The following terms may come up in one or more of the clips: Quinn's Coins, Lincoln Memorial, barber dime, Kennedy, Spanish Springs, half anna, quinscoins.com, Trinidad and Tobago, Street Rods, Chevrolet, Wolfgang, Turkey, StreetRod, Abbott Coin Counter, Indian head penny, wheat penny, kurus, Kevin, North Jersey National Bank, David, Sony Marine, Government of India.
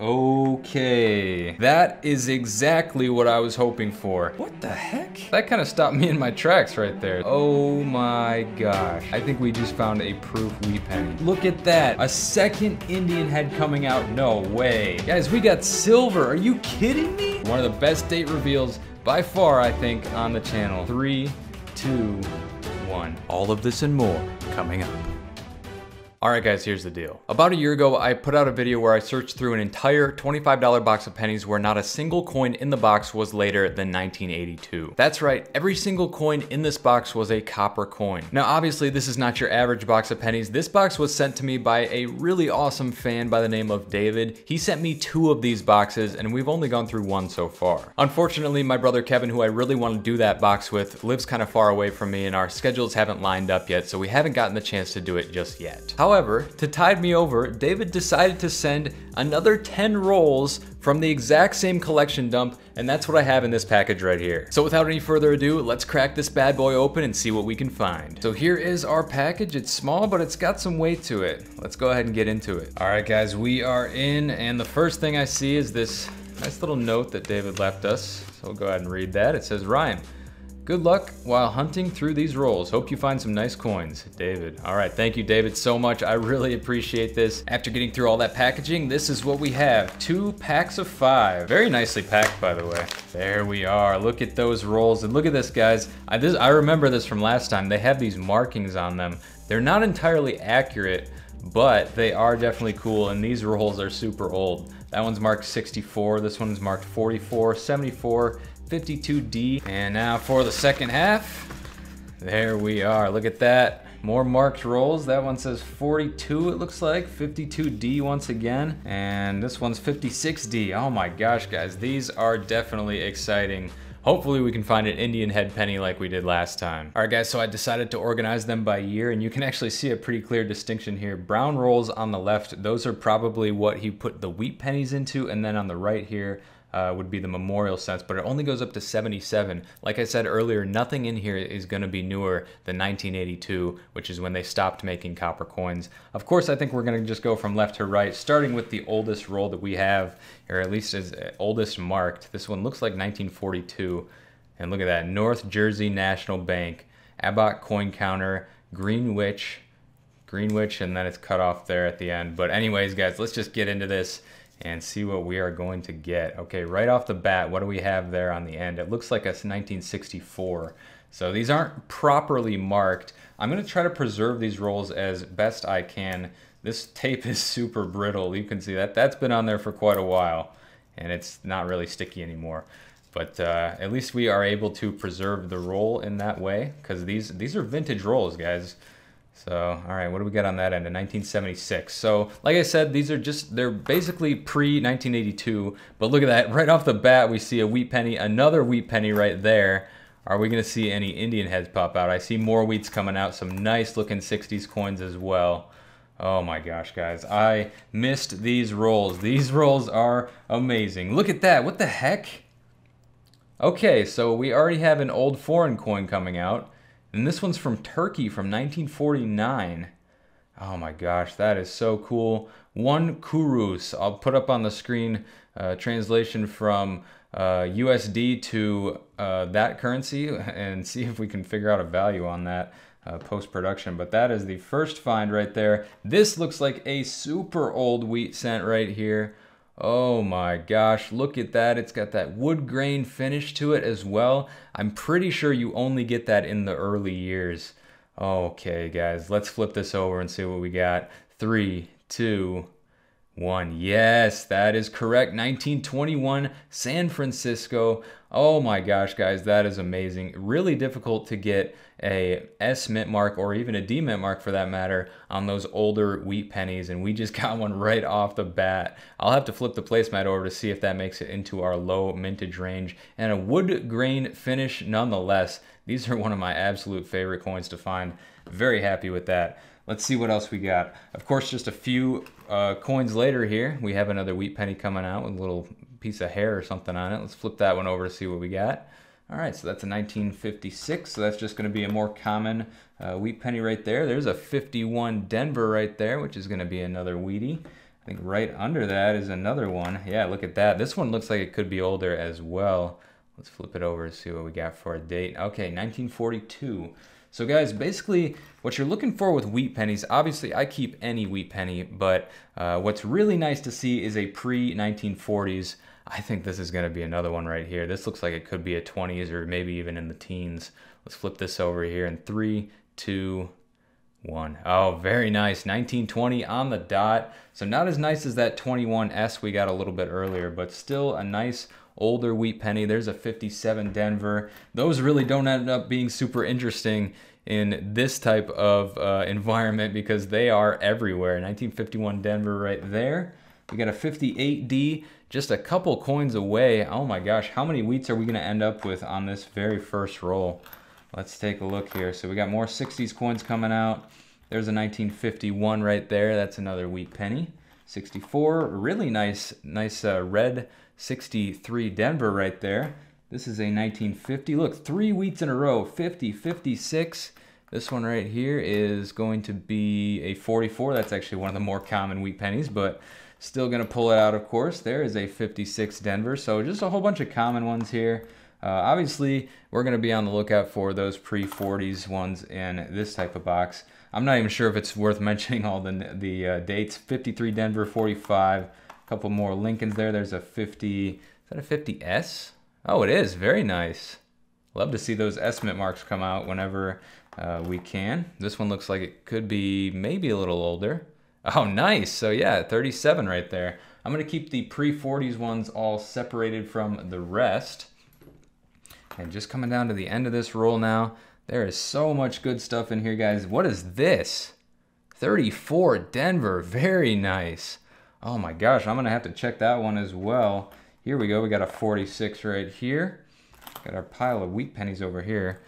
Okay, that is exactly what I was hoping for. What the heck? That kind of stopped me in my tracks right there. Oh my gosh. I think we just found a proof wheat penny. Look at that, a second Indian head coming out, no way. Guys, we got silver, are you kidding me? One of the best date reveals by far, I think, on the channel. 3, 2, 1. All of this and more coming up. Alright guys, here's the deal. About a year ago, I put out a video where I searched through an entire $25 box of pennies where not a single coin in the box was later than 1982. That's right, every single coin in this box was a copper coin. Now obviously this is not your average box of pennies. This box was sent to me by a really awesome fan by the name of David. He sent me 2 of these boxes and we've only gone through 1 so far. Unfortunately, my brother Kevin, who I really want to do that box with, lives kind of far away from me and our schedules haven't lined up yet, so we haven't gotten the chance to do it just yet. However, to tide me over, David decided to send another 10 rolls from the exact same collection dump, and that's what I have in this package right here. So without any further ado, let's crack this bad boy open and see what we can find. So here is our package. It's small, but it's got some weight to it. Let's go ahead and get into it. All right, guys, we are in, and the first thing I see is this nice little note that David left us. So we'll go ahead and read that. It says, Ryan, good luck while hunting through these rolls. Hope you find some nice coins, David. All right, thank you, David, so much. I really appreciate this. After getting through all that packaging, this is what we have, 2 packs of 5. Very nicely packed, by the way. There we are, look at those rolls. And look at this, guys. I remember this from last time. They have these markings on them. They're not entirely accurate, but they are definitely cool, and these rolls are super old. That one's marked 64, this one's marked 44, 74, 52D. And now for the second half. There we are, look at that. More marked rolls. That one says 42, it looks like, 52D once again. And this one's 56D. Oh my gosh, guys, these are definitely exciting. Hopefully we can find an Indian head penny like we did last time. All right guys, so I decided to organize them by year, and you can actually see a pretty clear distinction here. Brown rolls on the left, those are probably what he put the wheat pennies into, and then on the right here, would be the memorial sets, but it only goes up to 77. Like I said earlier, nothing in here is going to be newer than 1982, which is when they stopped making copper coins. Of course, I think we're going to just go from left to right, starting with the oldest roll that we have, or at least is oldest marked. This one looks like 1942, and look at that, North Jersey National Bank, Abbott Coin Counter, Greenwich, and then it's cut off there at the end. But anyways, guys, let's just get into this and see what we are going to get. Okay, right off the bat, what do we have there on the end? It looks like it's 1964. So these aren't properly marked. I'm gonna try to preserve these rolls as best I can. This tape is super brittle. You can see that. That's been on there for quite a while, and it's not really sticky anymore. But at least we are able to preserve the roll in that way, because these are vintage rolls, guys. So, all right, what do we got on that end? In 1976. So, like I said, these are just, they're basically pre-1982, but look at that. Right off the bat, we see a wheat penny, another wheat penny right there. Are we gonna see any Indian heads pop out? I see more wheats coming out, some nice looking 60s coins as well. Oh my gosh, guys, I missed these rolls. These rolls are amazing. Look at that, what the heck? Okay, so we already have an old foreign coin coming out. And this one's from Turkey from 1949. Oh my gosh, that is so cool. 1 kurus. I'll put up on the screen translation from USD to that currency and see if we can figure out a value on that post-production. But that is the first find right there. This looks like a super old wheat cent right here. Oh my gosh, look at that. It's got that wood grain finish to it as well. I'm pretty sure you only get that in the early years. Okay, guys, let's flip this over and see what we got. 3, 2, 1. Yes, that is correct. 1921, San Francisco. Oh my gosh, guys, that is amazing. Really difficult to get a S mint mark or even a D mint mark for that matter on those older wheat pennies, and we just got one right off the bat. I'll have to flip the placemat over to see if that makes it into our low mintage range. And a wood grain finish nonetheless. These are one of my absolute favorite coins to find. Very happy with that. Let's see what else we got. Of course, just a few coins later here, we have another wheat penny coming out with a little piece of hair or something on it. Let's flip that one over to see what we got. All right, so that's a 1956, so that's just gonna be a more common wheat penny right there. There's a 51 Denver right there, which is gonna be another wheatie. I think right under that is another one. Yeah, look at that. This one looks like it could be older as well. Let's flip it over to see what we got for a date. Okay, 1942. So guys, basically what you're looking for with wheat pennies, obviously I keep any wheat penny, but what's really nice to see is a pre-1940s. I think this is gonna be another one right here. This looks like it could be a 20s or maybe even in the teens. Let's flip this over here in 3, 2, 1. Oh, very nice, 1920 on the dot. So not as nice as that 21S we got a little bit earlier, but still a nice older wheat penny. There's a 57 Denver. Those really don't end up being super interesting in this type of environment because they are everywhere. 1951 Denver right there. We got a 58D, just a couple coins away. Oh my gosh, how many wheats are we gonna end up with on this very first roll? Let's take a look here. So we got more 60s coins coming out. There's a 1951 right there. That's another wheat penny. 64, really nice red 63 Denver right there. This is a 1950. Look, 3 wheats in a row, 50, 56. This one right here is going to be a 44. That's actually one of the more common wheat pennies, but still gonna pull it out, of course. There is a 56 Denver. So just a whole bunch of common ones here. Obviously, we're gonna be on the lookout for those pre-40s ones in this type of box. I'm not even sure if it's worth mentioning all the dates. 53 Denver, 45. Couple more Lincolns there. There's a 50, is that a 50S? Oh, it is, very nice. Love to see those estimate marks come out whenever we can. This one looks like it could be maybe a little older. Oh, nice, so yeah, 37 right there. I'm gonna keep the pre-40s ones all separated from the rest. And just coming down to the end of this roll now, there is so much good stuff in here, guys. What is this? 34 Denver, very nice. Oh my gosh, I'm gonna have to check that one as well. Here we go, we got a 46 right here. Got our pile of wheat pennies over here.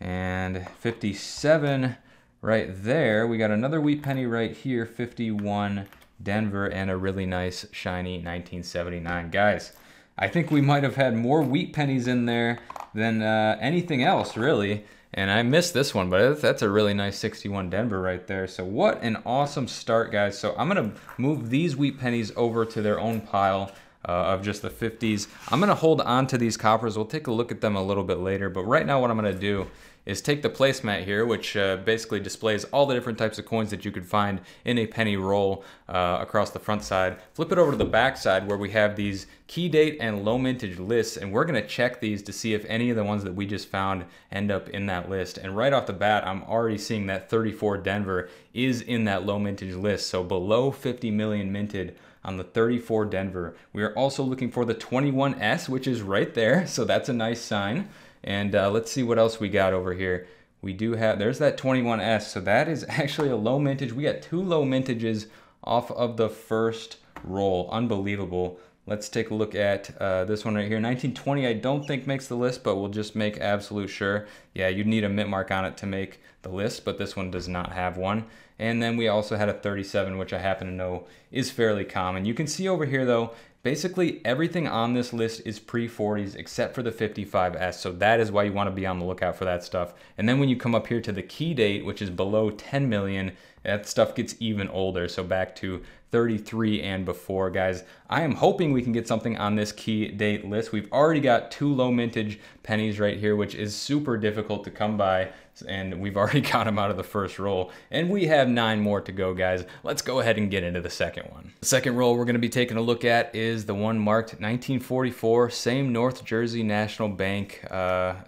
And 57 right there. We got another wheat penny right here, 51 Denver, and a really nice shiny 1979. Guys, I think we might have had more wheat pennies in there than anything else, really. And I missed this one, but that's a really nice 61 Denver right there. So what an awesome start, guys. So I'm gonna move these wheat pennies over to their own pile of just the 50s. I'm gonna hold on to these coppers. We'll take a look at them a little bit later, but right now what I'm gonna do is take the placemat here, which basically displays all the different types of coins that you could find in a penny roll across the front side. Flip it over to the back side where we have these key date and low mintage lists, and we're gonna check these to see if any of the ones that we just found end up in that list. And right off the bat, I'm already seeing that 34 Denver is in that low mintage list, so below 50 million minted on the 34 Denver. We are also looking for the 21S, which is right there, so that's a nice sign. And let's see what else we got over here. We do have, there's that 21S, so that is actually a low mintage. We got 2 low mintages off of the first roll, unbelievable. Let's take a look at this one right here. 1920, I don't think makes the list, but we'll just make absolute sure. Yeah, you'd need a mint mark on it to make the list, but this one does not have one. And then we also had a 37, which I happen to know is fairly common. You can see over here though, basically everything on this list is pre-40s except for the 55S. So that is why you wanna be on the lookout for that stuff. And then when you come up here to the key date, which is below 10 million, that stuff gets even older. So back to 33 and before, guys. I am hoping we can get something on this key date list. We've already got 2 low mintage pennies right here, which is super difficult to come by, and we've already got them out of the first roll. And we have 9 more to go, guys. Let's go ahead and get into the second one. The second roll we're gonna be taking a look at is the one marked 1944, same North Jersey National Bank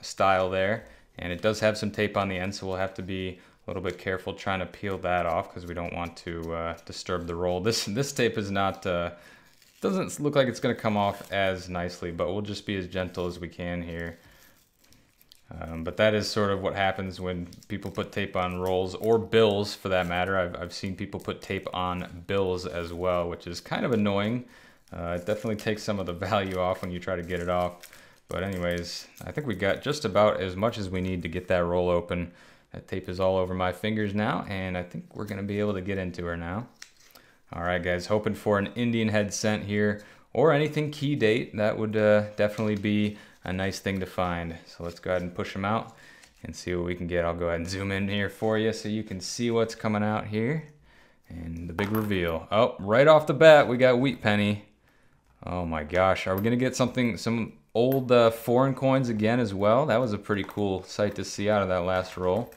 style there. And it does have some tape on the end, so we'll have to be a little bit careful trying to peel that off because we don't want to disturb the roll. This tape is not, doesn't look like it's gonna come off as nicely, but we'll just be as gentle as we can here. But that is sort of what happens when people put tape on rolls, or bills for that matter. I've seen people put tape on bills as well, which is kind of annoying. It definitely takes some of the value off when you try to get it off. But anyways, I think we got just about as much as we need to get that roll open. That tape is all over my fingers now, and I think we're gonna be able to get into her now. All right, guys, hoping for an Indian head cent here, or anything key date. That would definitely be a nice thing to find. So let's go ahead and push them out and see what we can get. I'll go ahead and zoom in here for you so you can see what's coming out here. And the big reveal. Oh, right off the bat, we got wheat penny. Oh my gosh, are we gonna get something, some old foreign coins again as well? That was a pretty cool sight to see out of that last roll.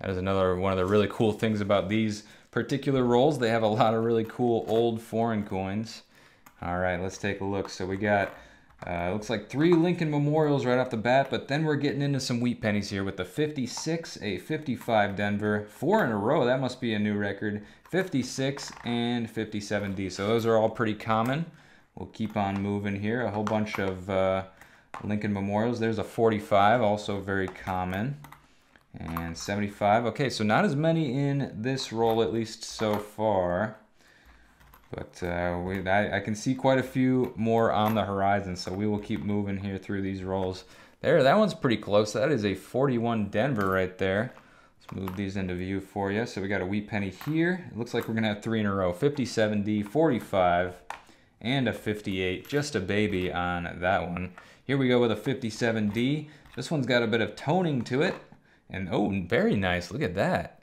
That is another one of the really cool things about these particular rolls. They have a lot of really cool old foreign coins. All right, let's take a look. So we got, looks like 3 Lincoln Memorials right off the bat, but then we're getting into some wheat pennies here with the 56, a 55 Denver, 4 in a row, that must be a new record, 56 and 57D. So those are all pretty common. We'll keep on moving here. A whole bunch of Lincoln Memorials. There's a 45, also very common. And 75, okay, so not as many in this roll, at least so far. But I can see quite a few more on the horizon, so we will keep moving here through these rolls. There, that one's pretty close. That is a 41 Denver right there. Let's move these into view for you. So we got a wheat penny here. It looks like we're gonna have 3 in a row, 57D, 45, and a 58, just a baby on that one. Here we go with a 57D. This one's got a bit of toning to it. And oh, very nice, look at that.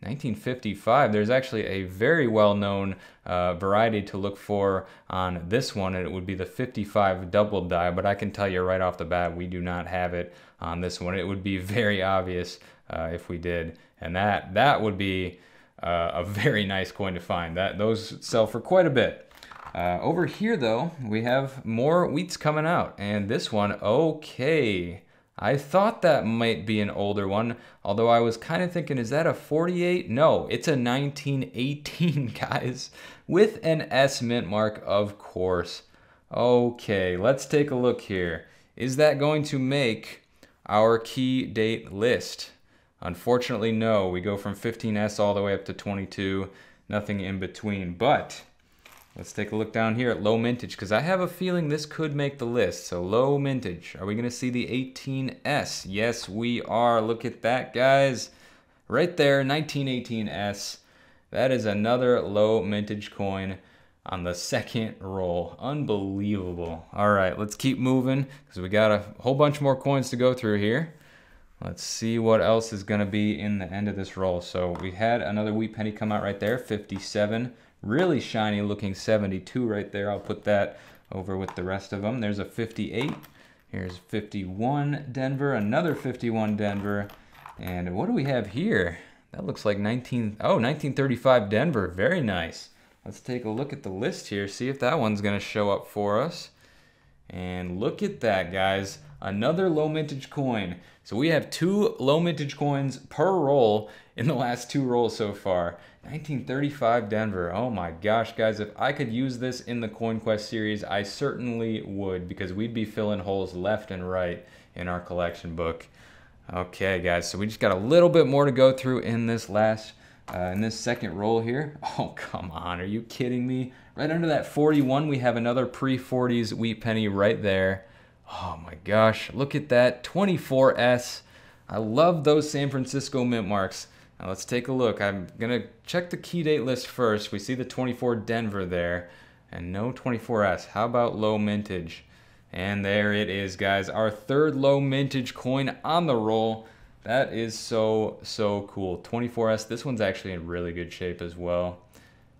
1955, there's actually a very well-known variety to look for on this one, and it would be the 55 double die, but I can tell you right off the bat, we do not have it on this one. It would be very obvious if we did, and that would be a very nice coin to find. Those sell for quite a bit. Over here though, we have more wheats coming out, and this one, okay. I thought that might be an older one, although I was kind of thinking, is that a 48? No, it's a 1918, guys, with an S mint mark, of course. Okay, let's take a look here. Is that going to make our key date list? Unfortunately, no. We go from 15S all the way up to 22, nothing in between, but let's take a look down here at low mintage, because I have a feeling this could make the list. So low mintage, are we gonna see the 18S? Yes, we are, look at that, guys. Right there, 1918S. That is another low mintage coin on the second roll, unbelievable. All right, let's keep moving, because we got a whole bunch more coins to go through here. Let's see what else is gonna be in the end of this roll. So we had another wheat penny come out right there, 57. Really shiny looking 72 right there. I'll put that over with the rest of them. There's a 58. Here's 51 Denver, another 51 Denver. And what do we have here? That looks like 1935 Denver, very nice. Let's take a look at the list here, see if that one's gonna show up for us. And look at that, guys. Another low mintage coin. So we have 2 low mintage coins per roll in the last 2 rolls so far. 1935 Denver, oh my gosh, guys, if I could use this in the Coin Quest series, I certainly would, because we'd be filling holes left and right in our collection book. Okay, guys, so we just got a little bit more to go through in this last in this second roll here. Oh, come on, are you kidding me? Right under that 41, we have another pre-40s wheat penny right there. Oh my gosh, look at that, 24S. I love those San Francisco mint marks. Now let's take a look. I'm gonna check the key date list first. We see the 24 Denver there, and no 24S. How about low mintage? And there it is, guys, our 3rd low mintage coin on the roll. That is so, so cool. 24S, this one's actually in really good shape as well.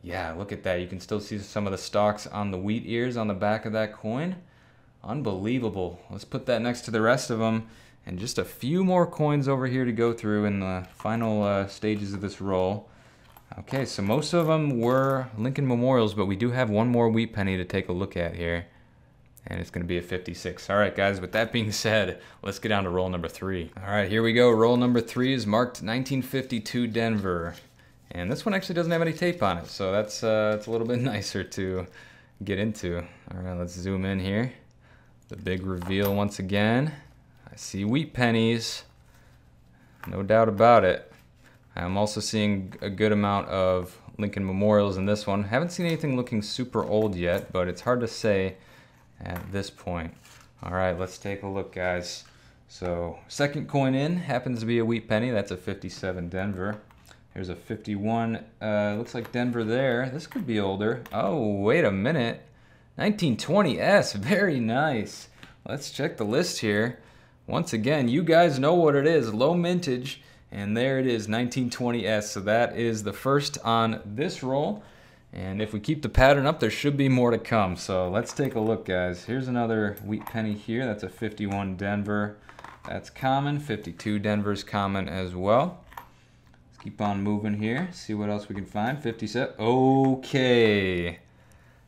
Yeah, look at that. You can still see some of the stalks on the wheat ears on the back of that coin. Unbelievable. Let's put that next to the rest of them. And just a few more coins over here to go through in the final stages of this roll. Okay, so most of them were Lincoln Memorials, but we do have one more wheat penny to take a look at here. And it's gonna be a 56. All right, guys, with that being said, let's get down to roll number 3. All right, here we go. Roll number 3 is marked 1952 Denver. And this one actually doesn't have any tape on it, so that's a little bit nicer to get into. All right, let's zoom in here. The big reveal once again. I see wheat pennies, no doubt about it. I'm also seeing a good amount of Lincoln Memorials in this one. Haven't seen anything looking super old yet, but it's hard to say at this point. All right, let's take a look, guys. So second coin in happens to be a wheat penny. That's a 57 Denver. Here's a 51, looks like Denver there. This could be older. Oh, wait a minute. 1920S, very nice. Let's check the list here. Once again, you guys know what it is, low mintage. And there it is, 1920s. So that is the first on this roll. And if we keep the pattern up, there should be more to come. So let's take a look, guys. Here's another wheat penny here. That's a 51 Denver. That's common. 52 Denver's common as well. Let's keep on moving here. See what else we can find. 57. Okay.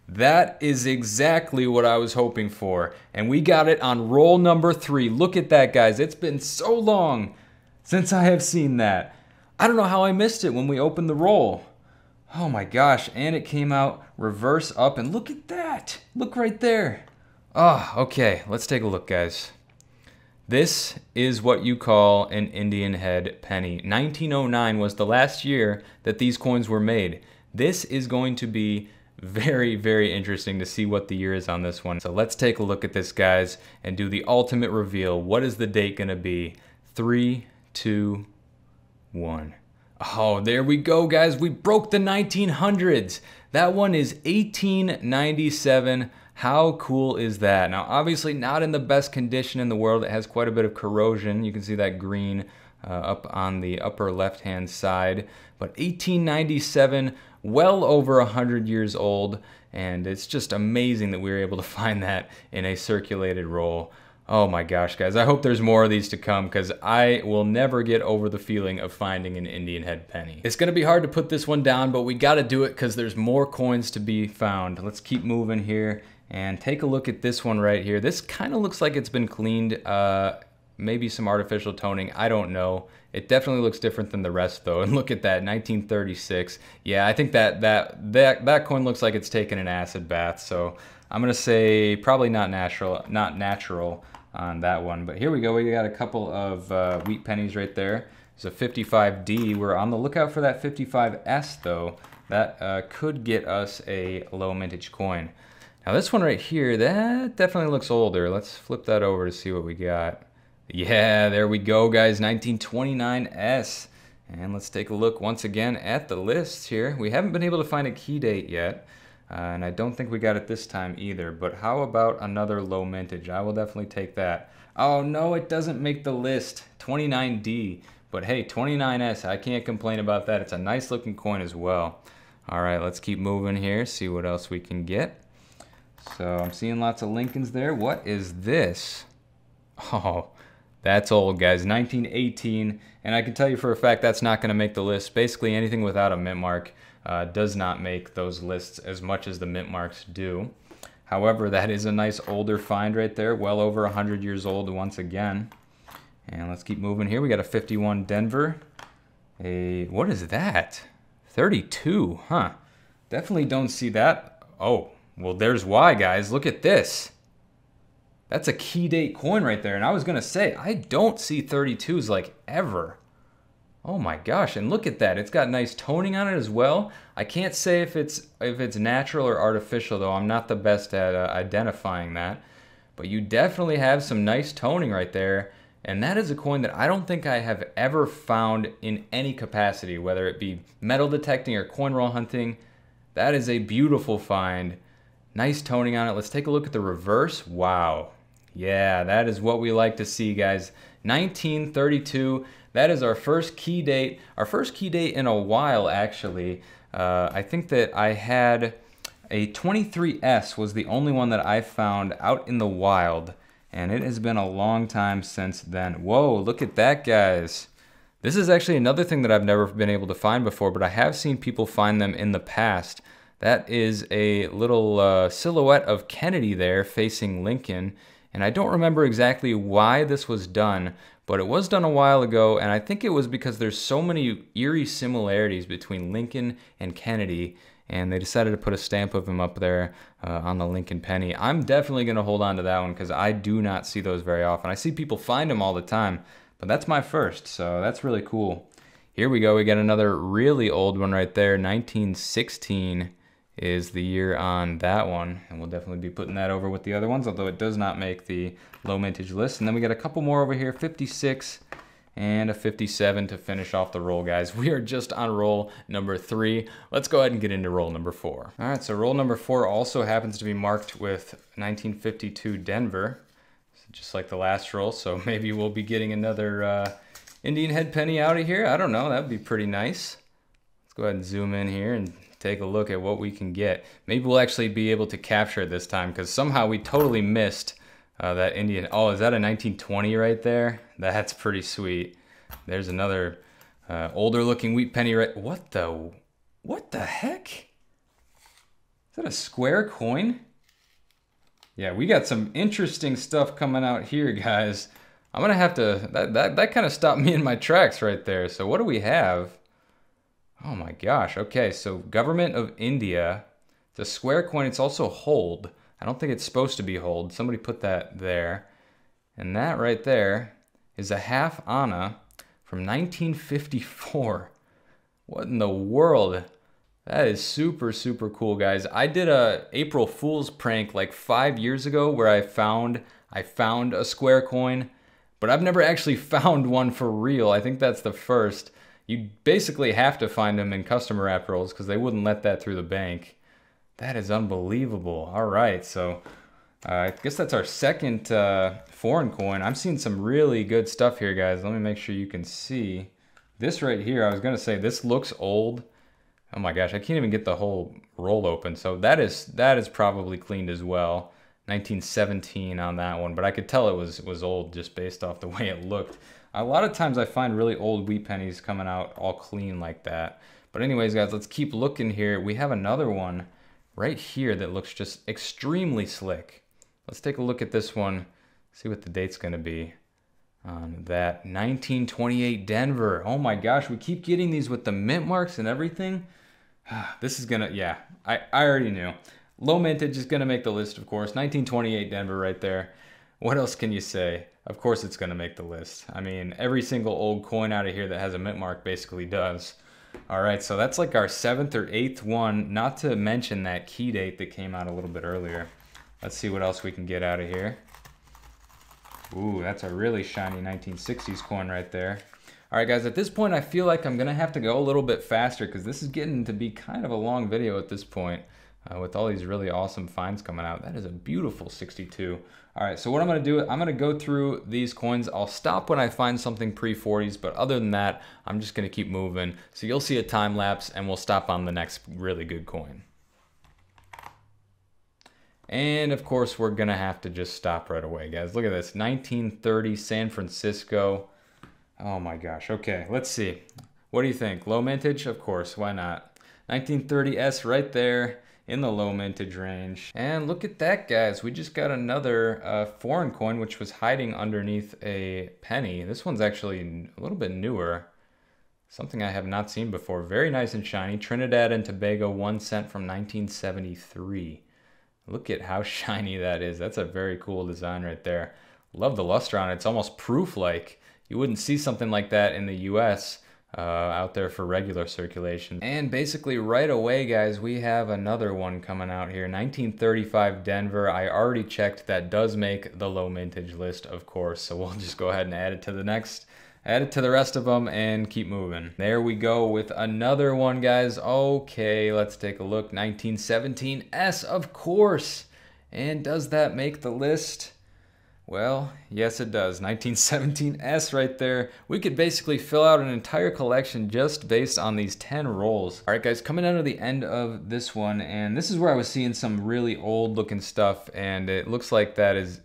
That is exactly what I was hoping for. And we got it on roll number 3. Look at that, guys. It's been so long since I have seen that. I don't know how I missed it when we opened the roll. Oh my gosh, and it came out reverse up. And look at that. Look right there. Oh, okay. Let's take a look, guys. This is what you call an Indian head penny. 1909 was the last year that these coins were made. This is going to be very, very interesting to see what the year is on this one. So let's take a look at this, guys, and do the ultimate reveal. What is the date going to be? 3, 2, 1. Oh, there we go, guys. We broke the 1900s. That one is 1897. How cool is that? Now, obviously not in the best condition in the world. It has quite a bit of corrosion. You can see that green up on the upper left-hand side. But 1897, well over 100 years old, and it's just amazing that we were able to find that in a circulated roll. Oh my gosh, guys, I hope there's more of these to come, because I will never get over the feeling of finding an Indian head penny. It's gonna be hard to put this one down, but we gotta do it because there's more coins to be found. Let's keep moving here and take a look at this one right here. This kind of looks like it's been cleaned, maybe some artificial toning, I don't know. It definitely looks different than the rest though. And look at that, 1936. Yeah, I think that coin looks like it's taken an acid bath. So I'm gonna say probably not natural on that one. But here we go, we got a couple of wheat pennies right there. There's a 55D. We're on the lookout for that 55S though. That could get us a low mintage coin. Now this one right here, that definitely looks older. Let's flip that over to see what we got. Yeah, there we go, guys, 1929S. And let's take a look once again at the list here. We haven't been able to find a key date yet, and I don't think we got it this time either, but how about another low mintage? I will definitely take that. Oh no, it doesn't make the list, 29D. But hey, 29S, I can't complain about that. It's a nice looking coin as well. All right, let's keep moving here, see what else we can get. So I'm seeing lots of Lincolns there. What is this? Oh. That's old, guys, 1918, and I can tell you for a fact that's not going to make the list. Basically, anything without a mint mark does not make those lists as much as the mint marks do. However, that is a nice older find right there, well over 100 years old once again. And let's keep moving here. We got a 51 Denver. What is that? 32, huh? Definitely don't see that. Oh, well, there's why, guys. Look at this. That's a key date coin right there. And I was gonna say, I don't see 32s like ever. Oh my gosh, and look at that. It's got nice toning on it as well. I can't say if it's natural or artificial though. I'm not the best at identifying that. But you definitely have some nice toning right there. And that is a coin that I don't think I have ever found in any capacity, whether it be metal detecting or coin roll hunting. That is a beautiful find. Nice toning on it. Let's take a look at the reverse. Wow. Yeah, that is what we like to see, guys. 1932, that is our first key date in a while, actually. I think that I had a 23S was the only one that I found out in the wild, and it has been a long time since then. Whoa, look at that, guys. This is actually another thing that I've never been able to find before, but I have seen people find them in the past. That is a little silhouette of Kennedy there facing Lincoln. And I don't remember exactly why this was done, but it was done a while ago, and I think it was because there's so many eerie similarities between Lincoln and Kennedy, and they decided to put a stamp of him up there on the Lincoln penny. I'm definitely gonna hold on to that one because I do not see those very often. I see people find them all the time, but that's my first, so that's really cool. Here we go, we got another really old one right there, 1916. Is the year on that one, and we'll definitely be putting that over with the other ones, although it does not make the low mintage list. And then we got a couple more over here, 56 and a 57 to finish off the roll, guys. We are just on roll number 3. Let's go ahead and get into roll number 4. All right, so roll number 4 also happens to be marked with 1952 Denver, just like the last roll, so maybe we'll be getting another Indian head penny out of here? I don't know, that would be pretty nice. Let's go ahead and zoom in here and take a look at what we can get. Maybe we'll actually be able to capture it this time, because somehow we totally missed that Indian. Oh, is that a 1920 right there? That's pretty sweet. There's another older looking wheat penny right, what the heck? Is that a square coin? Yeah, we got some interesting stuff coming out here, guys. I'm gonna have to, that kind of stopped me in my tracks right there. So what do we have? Oh my gosh, okay, so Government of India, it's a square coin, it's also hold. I don't think it's supposed to be hold, somebody put that there. And that right there is a half anna from 1954. What in the world? That is super, super cool, guys. I did a April Fool's prank like 5 years ago where I found a square coin, but I've never actually found one for real. I think that's the first. You basically have to find them in customer app rolls because they wouldn't let that through the bank. That is unbelievable. All right, so I guess that's our second foreign coin. I'm seeing some really good stuff here, guys. Let me make sure you can see. This right here, I was gonna say, this looks old. Oh my gosh, I can't even get the whole roll open. So that is probably cleaned as well. 1917 on that one, but I could tell it was old just based off the way it looked. A lot of times I find really old wheat pennies coming out all clean like that. But anyways, guys, let's keep looking here. We have another one right here that looks just extremely slick. Let's take a look at this one, see what the date's gonna be on that. 1928 Denver. Oh my gosh, we keep getting these with the mint marks and everything. This is gonna, yeah, I already knew. Low mintage is going to make the list, of course. 1928 Denver right there. What else can you say? Of course it's going to make the list. I mean, every single old coin out of here that has a mint mark basically does. All right, so that's like our seventh or eighth one, not to mention that key date that came out a little bit earlier. Let's see what else we can get out of here. Ooh, that's a really shiny 1960s coin right there. All right, guys, at this point, I feel like I'm going to have to go a little bit faster because this is getting to be kind of a long video at this point. With all these really awesome finds coming out. That is a beautiful 62. All right, so what I'm gonna do, I'm gonna go through these coins. I'll stop when I find something pre-40s, but other than that, I'm just gonna keep moving. So you'll see a time lapse and we'll stop on the next really good coin. And of course, we're gonna have to just stop right away, guys. Look at this, 1930 San Francisco. Oh my gosh, okay, let's see. What do you think? Low mintage? Of course, why not? 1930s right there. In the low mintage range. And look at that, guys. We just got another foreign coin, which was hiding underneath a penny. This one's actually a little bit newer. Something I have not seen before. Very nice and shiny. Trinidad and Tobago, 1 cent from 1973. Look at how shiny that is. That's a very cool design right there. Love the luster on it. It's almost proof-like. You wouldn't see something like that in the US. Out there for regular circulation. And basically right away, guys, we have another one coming out here. 1935 Denver. I already checked, that does make the low mintage list, of course, so we'll just go ahead and add it to the next, add it to the rest of them and keep moving. There we go with another one, guys. Okay, let's take a look. 1917s, of course. And does that make the list? Well, yes it does. 1917s right there. We could basically fill out an entire collection just based on these 10 rolls. All right, guys, coming down to the end of this one, and this is where I was seeing some really old looking stuff, and it looks like that is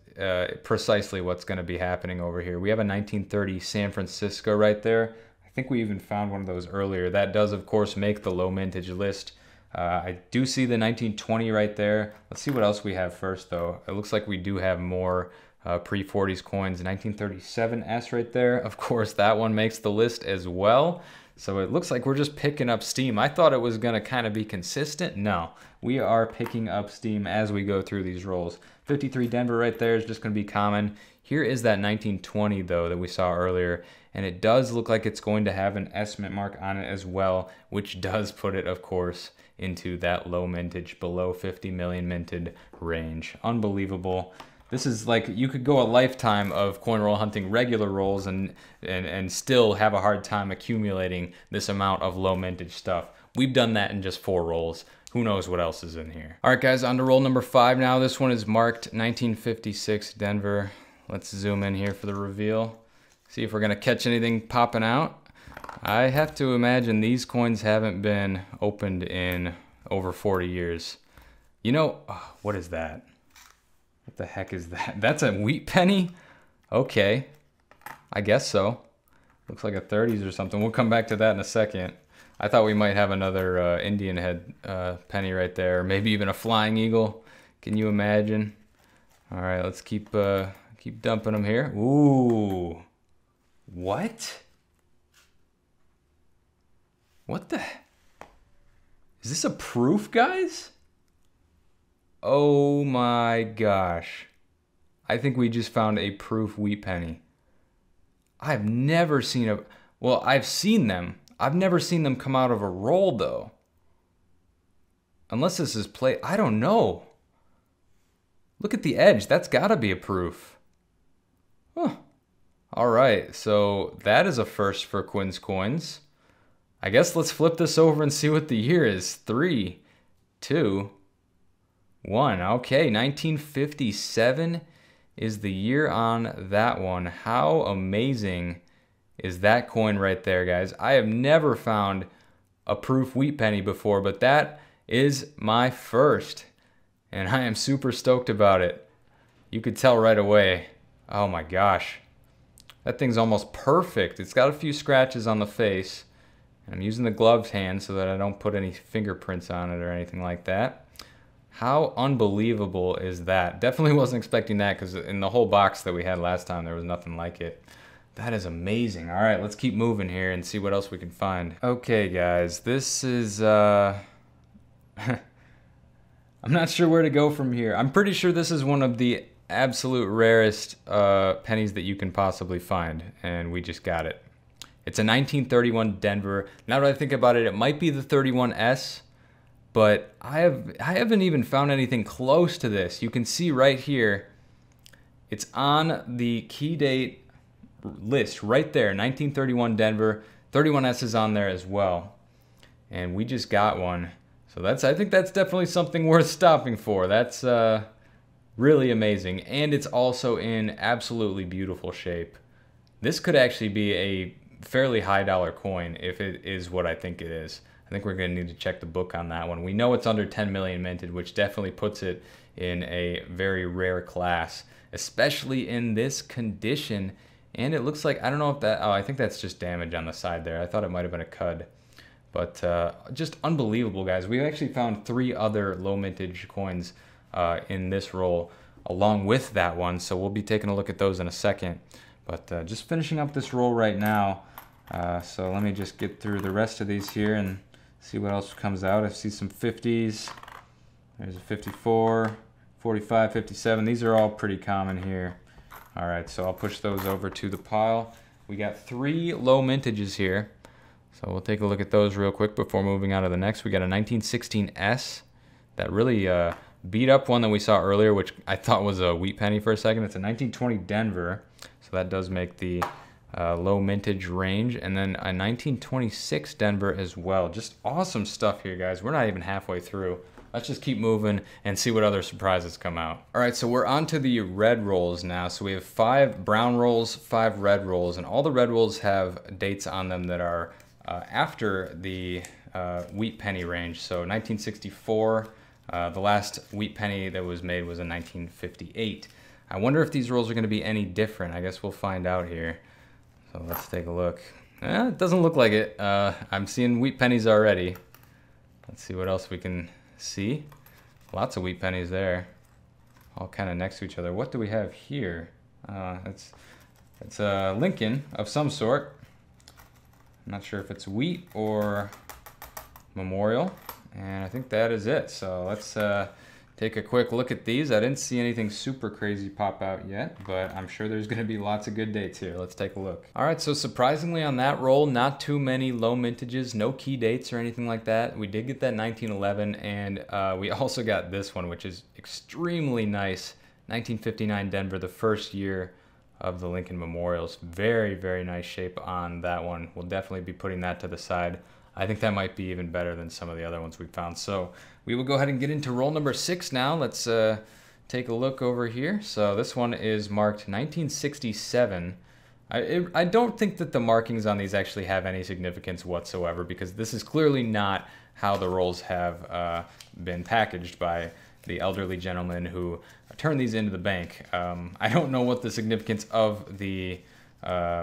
precisely what's gonna be happening over here. We have a 1930 San Francisco right there. I think we even found one of those earlier. That does, of course, make the low mintage list. I do see the 1920 right there. Let's see what else we have first, though. It looks like we do have more pre-40s coins. 1937s right there. Of course, that one makes the list as well. So it looks like we're just picking up steam. I thought it was gonna kind of be consistent. No, we are picking up steam as we go through these rolls. 53 Denver right there is just gonna be common. Here is that 1920 though that we saw earlier, and it does look like it's going to have an S mint mark on it as well, which does put it, of course, into that low mintage, below 50 million minted range. Unbelievable. This is like, you could go a lifetime of coin roll hunting regular rolls and still have a hard time accumulating this amount of low mintage stuff. We've done that in just 4 rolls. Who knows what else is in here? All right, guys, on to roll number 5 now. This one is marked 1956 Denver. Let's zoom in here for the reveal. See if we're gonna catch anything popping out. I have to imagine these coins haven't been opened in over 40 years. You know, oh, what is that? What the heck is that? That's a wheat penny? Okay, I guess so. Looks like a 30s or something. We'll come back to that in a second. I thought we might have another Indian head penny right there, or maybe even a flying eagle. Can you imagine? All right, let's keep dumping them here. Ooh, what? What the? Is this a proof, guys? Oh my gosh. I think we just found a proof wheat penny. I've never seen a, well, I've seen them. I've never seen them come out of a roll though. Unless this is plate, I don't know. Look at the edge, that's gotta be a proof. Huh. All right, so that is a first for Quinn's Coins. I guess let's flip this over and see what the year is. 3, 2, 1, okay, 1957 is the year on that one. How amazing is that coin right there, guys? I have never found a proof wheat penny before, but that is my first, and I am super stoked about it. You could tell right away. Oh my gosh, that thing's almost perfect. It's got a few scratches on the face. I'm using the gloved hand so that I don't put any fingerprints on it or anything like that. How unbelievable is that? Definitely wasn't expecting that, because in the whole box that we had last time, there was nothing like it. That is amazing. All right, let's keep moving here and see what else we can find. Okay, guys, this is... I'm not sure where to go from here. I'm pretty sure this is one of the absolute rarest pennies that you can possibly find, and we just got it. It's a 1931 Denver. Now that I think about it, it might be the 31S, but I haven't even found anything close to this. You can see right here, it's on the key date list right there, 1931 Denver. 31S is on there as well. And we just got one. So that's, I think that's definitely something worth stopping for. That's really amazing. And it's also in absolutely beautiful shape. This could actually be a fairly high dollar coin if it is what I think it is. I think we're going to need to check the book on that one. We know it's under 10 million minted, which definitely puts it in a very rare class, especially in this condition. And it looks like, I don't know if that, oh, I think that's just damage on the side there. I thought it might have been a cud, but just unbelievable, guys. We've actually found 3 other low mintage coins in this roll along with that one. So we'll be taking a look at those in a second, but just finishing up this roll right now. So let me just get through the rest of these here and see what else comes out. I see some 50s. There's a 54, 45, 57. These are all pretty common here. All right, so I'll push those over to the pile. We got 3 low mintages here. So we'll take a look at those real quick before moving on to the next. We got a 1916S. That really beat up one that we saw earlier, which I thought was a wheat penny for a second. It's a 1920 Denver. So that does make the low mintage range, and then a 1926 Denver as well. Just awesome stuff here, guys. We're not even halfway through. Let's just keep moving and see what other surprises come out. All right, so we're on to the red rolls now. So we have 5 brown rolls, 5 red rolls, and all the red rolls have dates on them that are after the wheat penny range. So 1964, the last wheat penny that was made was in 1958. I wonder if these rolls are gonna be any different. I guess we'll find out here. So let's take a look. Eh, it doesn't look like it. I'm seeing wheat pennies already. Let's see what else we can see. Lots of wheat pennies there, all kind of next to each other. What do we have here? It's a Lincoln of some sort. I'm not sure if it's wheat or Memorial. And I think that is it. So let's take a quick look at these. I didn't see anything super crazy pop out yet, but I'm sure there's gonna be lots of good dates here. Let's take a look. All right, so surprisingly on that roll, not too many low mintages, no key dates or anything like that. We did get that 1911, and we also got this one, which is extremely nice. 1959 Denver, the first year of the Lincoln Memorials. Very, very nice shape on that one. We'll definitely be putting that to the side. I think that might be even better than some of the other ones we found. So we will go ahead and get into roll number 6 now. Let's take a look over here. So this one is marked 1967. I don't think that the markings on these actually have any significance whatsoever, because this is clearly not how the rolls have been packaged by the elderly gentleman who turned these into the bank. I don't know what the significance of the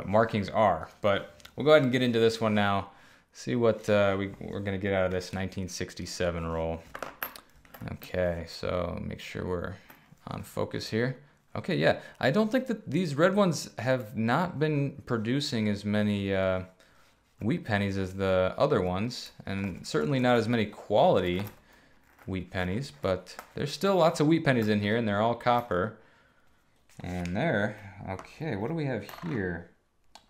markings are, but we'll go ahead and get into this one now. See what we're gonna get out of this 1967 roll. Okay, so make sure we're on focus here. Okay, yeah, I don't think that these red ones have not been producing as many wheat pennies as the other ones, and certainly not as many quality wheat pennies, but there's still lots of wheat pennies in here, and they're all copper. And there, okay, what do we have here?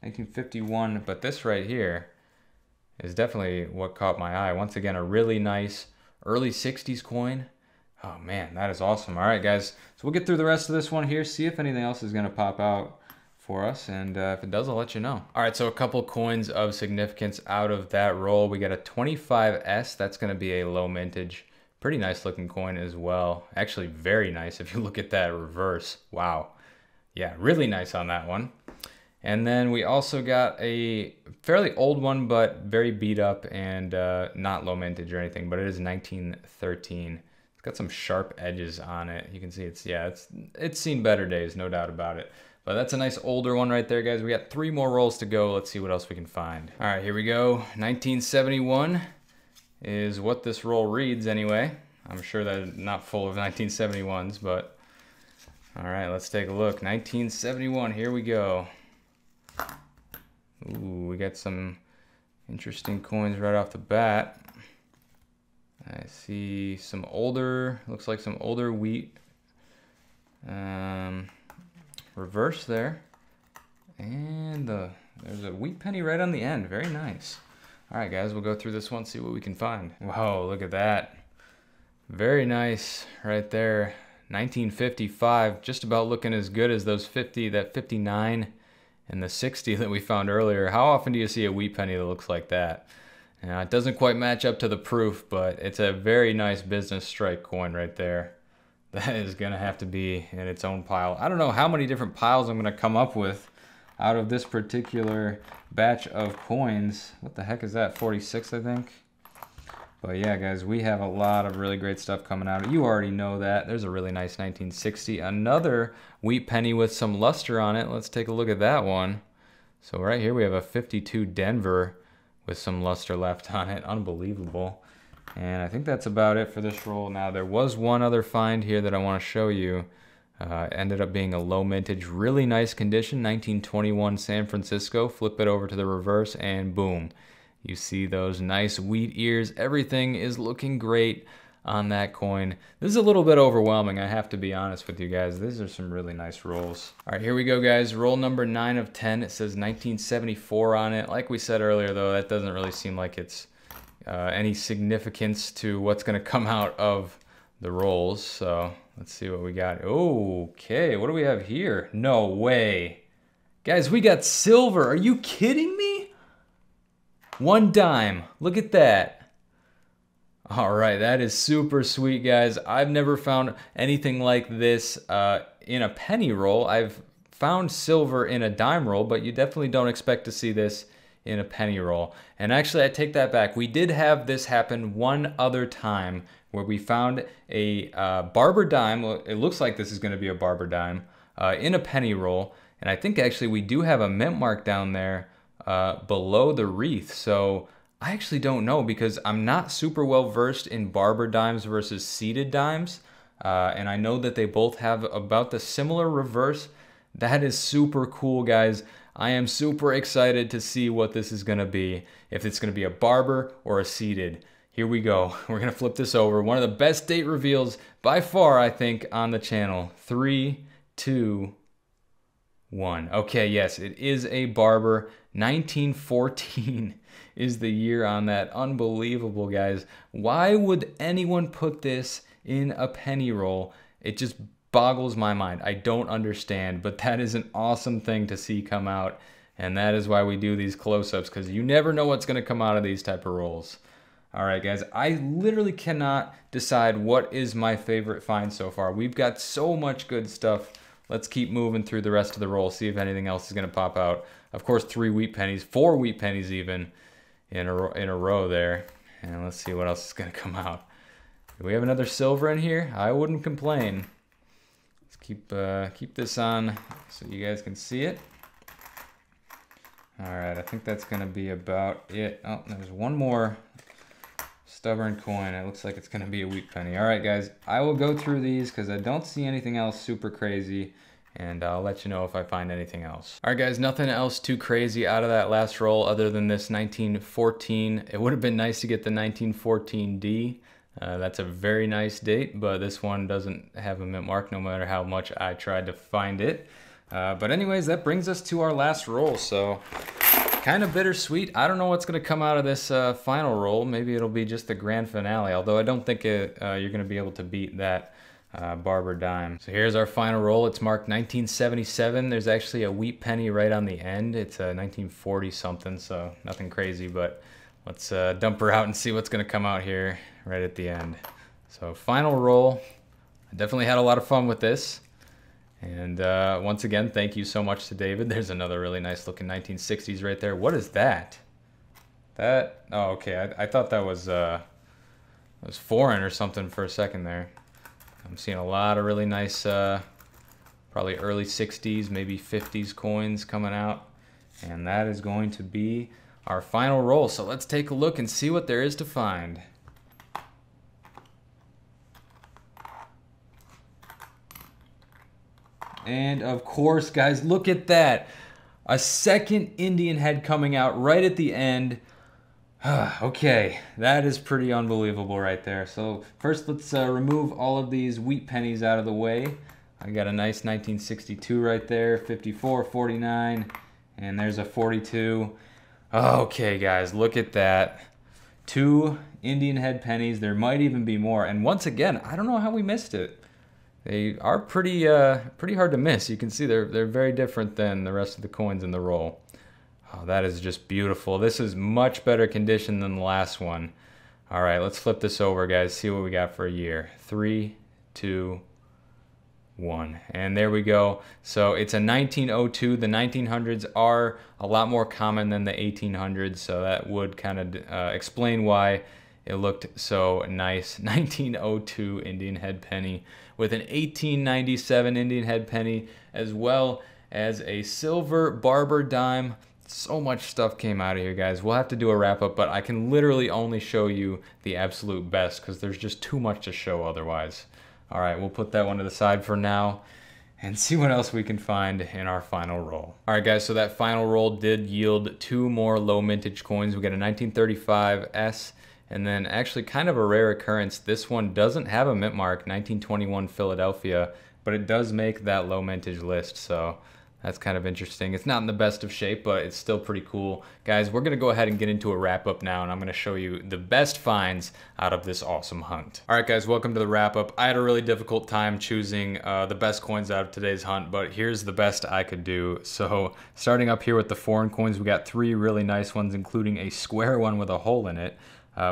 1951, but this right here is definitely what caught my eye. Once again, a really nice early 60s coin. Oh man, that is awesome. All right, guys, so we'll get through the rest of this one here, see if anything else is gonna pop out for us, and if it does, I'll let you know. All right, so a couple coins of significance out of that roll. We got a 25S, that's gonna be a low mintage. Pretty nice looking coin as well. Actually, very nice if you look at that reverse. Wow. Yeah, really nice on that one. And then we also got a fairly old one, but very beat up and not low mintage or anything, but it is 1913. It's got some sharp edges on it. You can see it's, yeah, it's seen better days, no doubt about it. But that's a nice older one right there, guys. We got 3 more rolls to go. Let's see what else we can find. All right, here we go. 1971. Is what this roll reads anyway. I'm sure that it's not full of 1971s, but all right, let's take a look. 1971, here we go. Ooh, we got some interesting coins right off the bat. I see some older, looks like some older wheat reverse there. And there's a wheat penny right on the end, very nice. All right, guys, we'll go through this one, see what we can find. Whoa, look at that. Very nice right there. 1955, just about looking as good as those 50, that 59 and the 60 that we found earlier. How often do you see a wheat penny that looks like that? Now, it doesn't quite match up to the proof, but it's a very nice business strike coin right there. That is gonna have to be in its own pile. I don't know how many different piles I'm gonna come up with out of this particular batch of coins. What the heck is that, 46, I think? But yeah, guys, we have a lot of really great stuff coming out. You already know that. There's a really nice 1960, another wheat penny with some luster on it. Let's take a look at that one. So right here we have a 52 Denver with some luster left on it, unbelievable. And I think that's about it for this roll. Now, there was one other find here that I wanna show you. Ended up being a low mintage, really nice condition, 1921 San Francisco. Flip it over to the reverse and boom. You see those nice wheat ears. Everything is looking great on that coin. This is a little bit overwhelming, I have to be honest with you guys. These are some really nice rolls. All right, here we go, guys. Roll number 9 of 10. It says 1974 on it. Like we said earlier though, that doesn't really seem like it's any significance to what's gonna come out of the rolls, so let's see what we got. Okay, what do we have here? No way. Guys, we got silver. Are you kidding me? 1 dime. Look at that. All right, that is super sweet, guys. I've never found anything like this in a penny roll. I've found silver in a dime roll, but you definitely don't expect to see this in a penny roll. And actually, I take that back. We did have this happen one other time where we found a barber dime. It looks like this is gonna be a barber dime in a penny roll. And I think actually we do have a mint mark down there below the wreath. So I actually don't know, because I'm not super well versed in barber dimes versus seated dimes. And I know that they both have about the similar reverse. That is super cool, guys. I am super excited to see what this is gonna be, if it's gonna be a barber or a seated. Here we go, we're gonna flip this over. One of the best date reveals by far, I think, on the channel. 3, 2, 1. Okay, yes, it is a barber. 1914 is the year on that. Unbelievable, guys. Why would anyone put this in a penny roll? It just boggles my mind. I don't understand, but that is an awesome thing to see come out, and that is why we do these close-ups, because you never know what's gonna come out of these type of rolls. All right, guys, I literally cannot decide what is my favorite find so far. We've got so much good stuff Let's keep moving through the rest of the roll, see if anything else is going to pop out. Of course, 4 wheat pennies even in a row there. And let's see what else is going to come out. Do we have another silver in here? I wouldn't complain. Let's keep this on so you guys can see it. All right, I think that's going to be about it. Oh, there's one more stubborn coin. It looks like it's going to be a wheat penny. All right, guys, I will go through these because I don't see anything else super crazy, and I'll let you know if I find anything else. All right, guys, nothing else too crazy out of that last roll other than this 1914. It would have been nice to get the 1914D. That's a very nice date, but this one doesn't have a mint mark no matter how much I tried to find it. But anyways, that brings us to our last roll, so kind of bittersweet. I don't know what's going to come out of this final roll. Maybe it'll be just the grand finale, although I don't think you're going to be able to beat that barber dime. So here's our final roll. It's marked 1977. There's actually a wheat penny right on the end. It's 1940 something, so nothing crazy, but let's dump her out and see what's going to come out here right at the end. So final roll. I definitely had a lot of fun with this. And once again, thank you so much to David. There's another really nice looking 1960s right there. What is that? That, oh, okay. I thought that was foreign or something for a second there. I'm seeing a lot of really nice, probably early 60s, maybe 50s coins coming out. And that is going to be our final roll. So let's take a look and see what there is to find. And of course, guys, look at that. A second Indian head coming out right at the end. Okay, that is pretty unbelievable right there. So first, let's remove all of these wheat pennies out of the way. I got a nice 1962 right there, 54, 49, and there's a 42. Okay, guys, look at that. 2 Indian head pennies. There might even be more. And once again, I don't know how we missed it. They are pretty hard to miss. You can see they're very different than the rest of the coins in the roll. Oh, that is just beautiful. This is much better condition than the last one. All right, let's flip this over, guys. See what we got for a year. 3, 2, 1. And there we go. So it's a 1902. The 1900s are a lot more common than the 1800s. So that would kind of explain why it looked so nice. 1902 Indian head penny with an 1897 Indian head penny, as well as a silver barber dime. So much stuff came out of here, guys. We'll have to do a wrap up, but I can literally only show you the absolute best because there's just too much to show otherwise. All right, we'll put that one to the side for now and see what else we can find in our final roll. All right, guys, so that final roll did yield 2 more low mintage coins. We got a 1935 S. And then actually kind of a rare occurrence, this one doesn't have a mint mark, 1921 Philadelphia, but it does make that low mintage list, so that's kind of interesting. It's not in the best of shape, but it's still pretty cool. Guys, we're gonna go ahead and get into a wrap up now, and I'm gonna show you the best finds out of this awesome hunt. All right, guys, welcome to the wrap up. I had a really difficult time choosing the best coins out of today's hunt, but here's the best I could do. So starting up here with the foreign coins, we got 3 really nice ones, including a square one with a hole in it.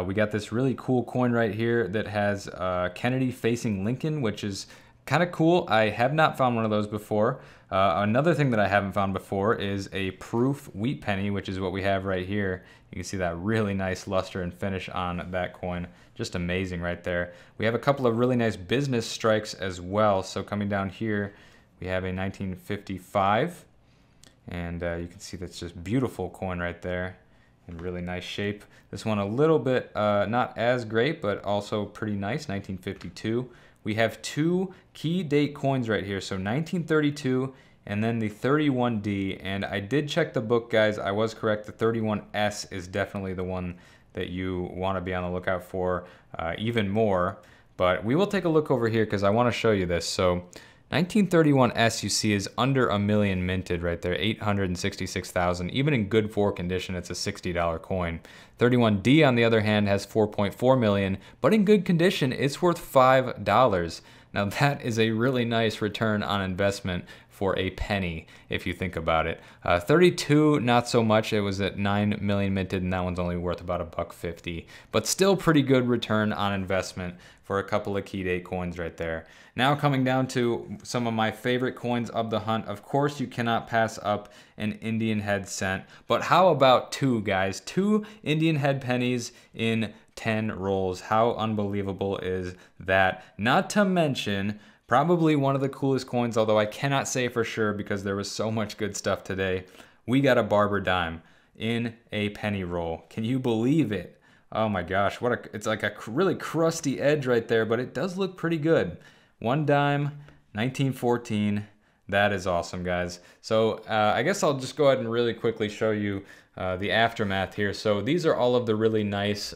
We got this really cool coin right here that has Kennedy facing Lincoln, which is kind of cool. I have not found one of those before. Another thing that I haven't found before is a proof wheat penny, which is what we have right here. You can see that really nice luster and finish on that coin. Just amazing right there. We have a couple of really nice business strikes as well. So coming down here, we have a 1955. And you can see that's just beautiful coin right there. In really nice shape. This one a little bit not as great, but also pretty nice, 1952. We have 2 key date coins right here, so 1932 and then the 31D. And I did check the book, guys. I was correct. The 31S is definitely the one that you want to be on the lookout for even more. But we will take a look over here because I want to show you this. So 1931S you see is under a million minted right there, 866,000. Even in good four condition, it's a $60 coin. 31D on the other hand has 4.4 million, but in good condition, it's worth $5. Now that is a really nice return on investment for a penny, if you think about it. 32, not so much. It was at 9 million minted, and that one's only worth about $1.50. But still pretty good return on investment for a couple of key date coins right there. Now coming down to some of my favorite coins of the hunt. Of course, you cannot pass up an Indian head cent, but how about two, guys? Two Indian head pennies in 10 rolls. How unbelievable is that? Not to mention, probably one of the coolest coins, although I cannot say for sure because there was so much good stuff today. We got a barber dime in a penny roll. Can you believe it? Oh my gosh, what a, it's like a really crusty edge right there, but it does look pretty good. One dime, 1914. That is awesome, guys. So I guess I'll just go ahead and really quickly show you the aftermath here. So these are all of the really nice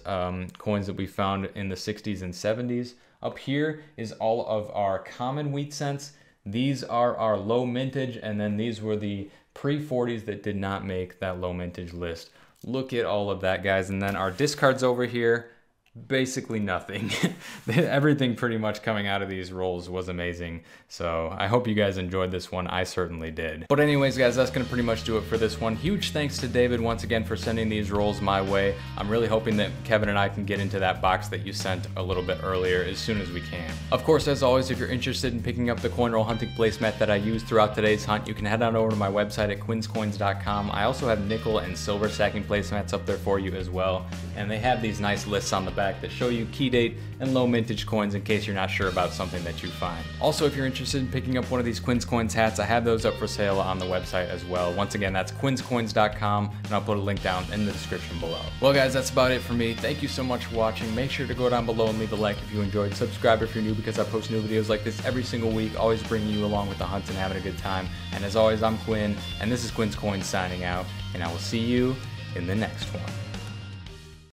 coins that we found in the 60s and 70s. Up here is all of our common wheat cents. These are our low mintage, and then these were the pre-40s that did not make that low mintage list. Look at all of that, guys. And then our discards over here, basically nothing. Everything pretty much coming out of these rolls was amazing. So I hope you guys enjoyed this one. I certainly did. But anyways, guys, that's gonna pretty much do it for this one. Huge thanks to David once again for sending these rolls my way. I'm really hoping that Kevin and I can get into that box that you sent a little bit earlier as soon as we can. Of course, as always, if you're interested in picking up the coin roll hunting placemat that I used throughout today's hunt, you can head on over to my website at quinscoins.com. I also have nickel and silver stacking placemats up there for you as well. And they have these nice lists on the back that show you key date and low mintage coins in case you're not sure about something that you find. Also, if you're interested in picking up one of these Quinn's Coins hats, I have those up for sale on the website as well. Once again, that's quinscoins.com, and I'll put a link down in the description below. Well, guys, that's about it for me. Thank you so much for watching. Make sure to go down below and leave a like if you enjoyed. Subscribe if you're new, because I post new videos like this every single week, always bringing you along with the hunts and having a good time. And as always, I'm Quinn, and this is Quinn's Coins signing out, and I will see you in the next one.